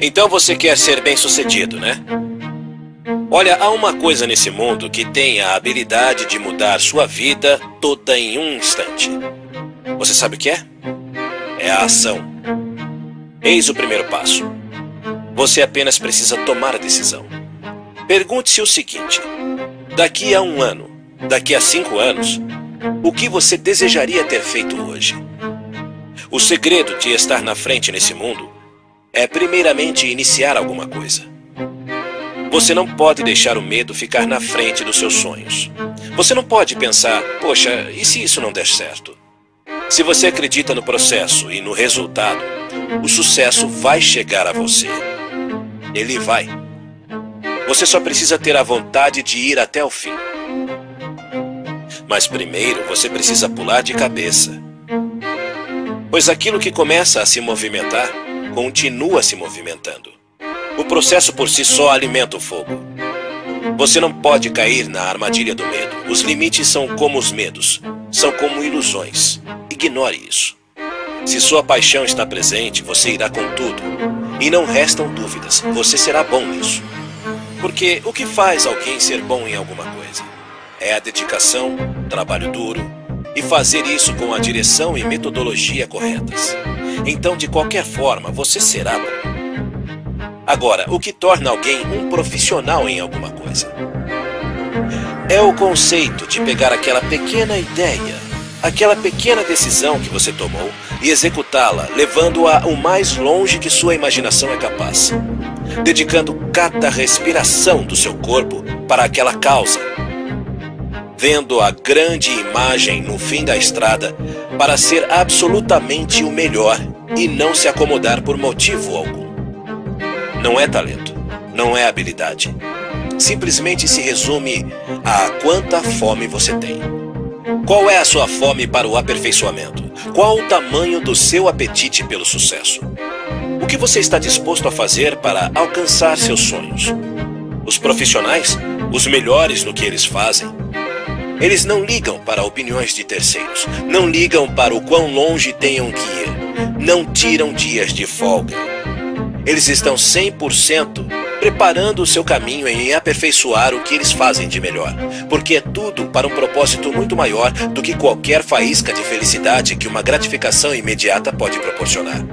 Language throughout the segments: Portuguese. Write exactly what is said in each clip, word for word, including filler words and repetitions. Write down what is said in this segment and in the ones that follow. Então você quer ser bem-sucedido, né? Olha, há uma coisa nesse mundo que tem a habilidade de mudar sua vida toda em um instante. Você sabe o que é? É a ação. Eis o primeiro passo. Você apenas precisa tomar a decisão. Pergunte-se o seguinte: daqui a um ano, daqui a cinco anos, o que você desejaria ter feito hoje? O segredo de estar na frente nesse mundo é primeiramente iniciar alguma coisa. Você não pode deixar o medo ficar na frente dos seus sonhos. Você não pode pensar, poxa, e se isso não der certo? Se você acredita no processo e no resultado, o sucesso vai chegar a você. Ele vai. Você só precisa ter a vontade de ir até o fim. Mas primeiro você precisa pular de cabeça. Pois aquilo que começa a se movimentar, continua se movimentando. O processo por si só alimenta o fogo. Você não pode cair na armadilha do medo. Os limites são como os medos, são como ilusões. Ignore isso. Se sua paixão está presente, você irá com tudo. E não restam dúvidas, você será bom nisso. Porque o que faz alguém ser bom em alguma coisa? É a dedicação, trabalho duro e fazer isso com a direção e metodologia corretas. Então, de qualquer forma, você será bom. Agora, o que torna alguém um profissional em alguma coisa? É o conceito de pegar aquela pequena ideia, aquela pequena decisão que você tomou e executá-la, levando-a o mais longe que sua imaginação é capaz, dedicando cada respiração do seu corpo para aquela causa, vendo a grande imagem no fim da estrada para ser absolutamente o melhor e não se acomodar por motivo algum. Não é talento, não é habilidade. Simplesmente se resume a quanta fome você tem. Qual é a sua fome para o aperfeiçoamento? Qual o tamanho do seu apetite pelo sucesso? O que você está disposto a fazer para alcançar seus sonhos? Os profissionais, os melhores no que eles fazem, eles não ligam para opiniões de terceiros, não ligam para o quão longe tenham que ir, não tiram dias de folga. Eles estão cem por cento preparando o seu caminho em aperfeiçoar o que eles fazem de melhor, porque é tudo para um propósito muito maior do que qualquer faísca de felicidade que uma gratificação imediata pode proporcionar.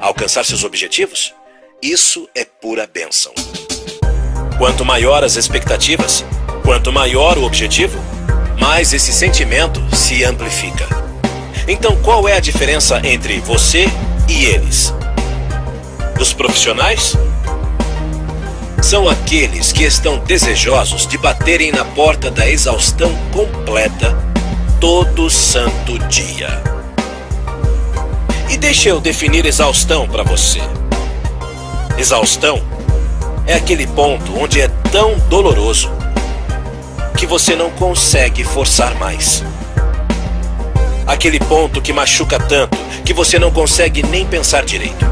Alcançar seus objetivos? Isso é pura bênção. Quanto maior as expectativas, quanto maior o objetivo, mais esse sentimento se amplifica. Então, qual é a diferença entre você e eles? Os profissionais? São aqueles que estão desejosos de baterem na porta da exaustão completa todo santo dia. E deixa eu definir exaustão para você. Exaustão é aquele ponto onde é tão doloroso que você não consegue forçar mais. Aquele ponto que machuca tanto que você não consegue nem pensar direito.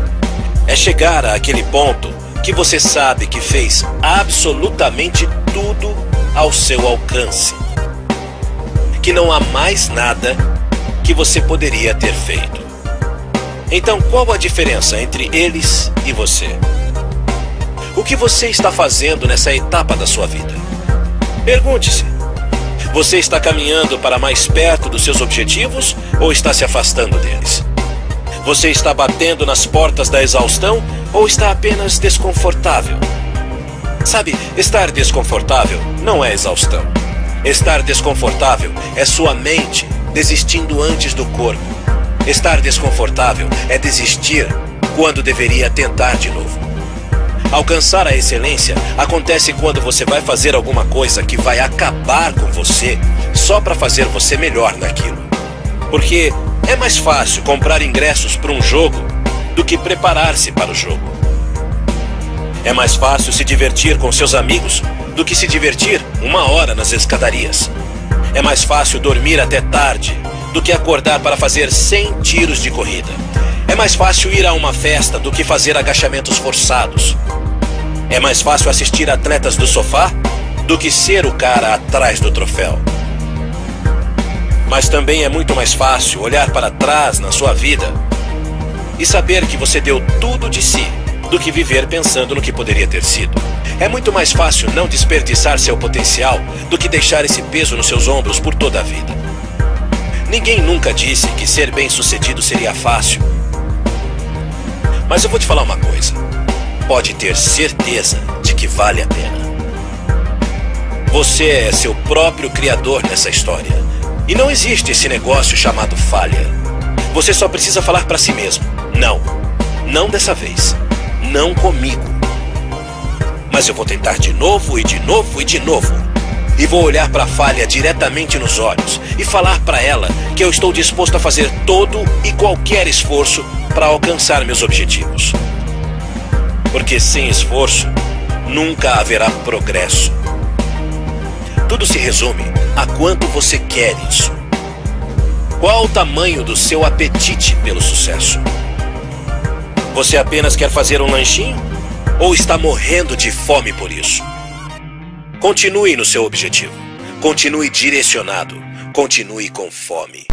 É chegar àquele ponto que você sabe que fez absolutamente tudo ao seu alcance, que não há mais nada que você poderia ter feito. Então, qual a diferença entre eles e você? O que você está fazendo nessa etapa da sua vida? Pergunte-se: você está caminhando para mais perto dos seus objetivos ou está se afastando deles? Você está batendo nas portas da exaustão ou está apenas desconfortável? Sabe, estar desconfortável não é exaustão. Estar desconfortável é sua mente desistindo antes do corpo. Estar desconfortável é desistir quando deveria tentar de novo. Alcançar a excelência acontece quando você vai fazer alguma coisa que vai acabar com você só para fazer você melhor naquilo. Porque é mais fácil comprar ingressos para um jogo do que preparar-se para o jogo. É mais fácil se divertir com seus amigos do que se divertir uma hora nas escadarias. É mais fácil dormir até tarde do que acordar para fazer cem tiros de corrida. É mais fácil ir a uma festa do que fazer agachamentos forçados. É mais fácil assistir atletas do sofá do que ser o cara atrás do troféu. Mas também é muito mais fácil olhar para trás na sua vida e saber que você deu tudo de si, do que viver pensando no que poderia ter sido. É muito mais fácil não desperdiçar seu potencial do que deixar esse peso nos seus ombros por toda a vida. Ninguém nunca disse que ser bem-sucedido seria fácil. Mas eu vou te falar uma coisa. Pode ter certeza de que vale a pena. Você é seu próprio criador nessa história. E não existe esse negócio chamado falha. Você só precisa falar para si mesmo: não, não dessa vez. Não comigo. Mas eu vou tentar de novo e de novo e de novo. E vou olhar para a falha diretamente nos olhos e falar para ela que eu estou disposto a fazer todo e qualquer esforço para alcançar meus objetivos. Porque sem esforço, nunca haverá progresso. Tudo se resume a quanto você quer isso. Qual o tamanho do seu apetite pelo sucesso? Você apenas quer fazer um lanchinho? Ou está morrendo de fome por isso? Continue no seu objetivo. Continue direcionado. Continue com fome.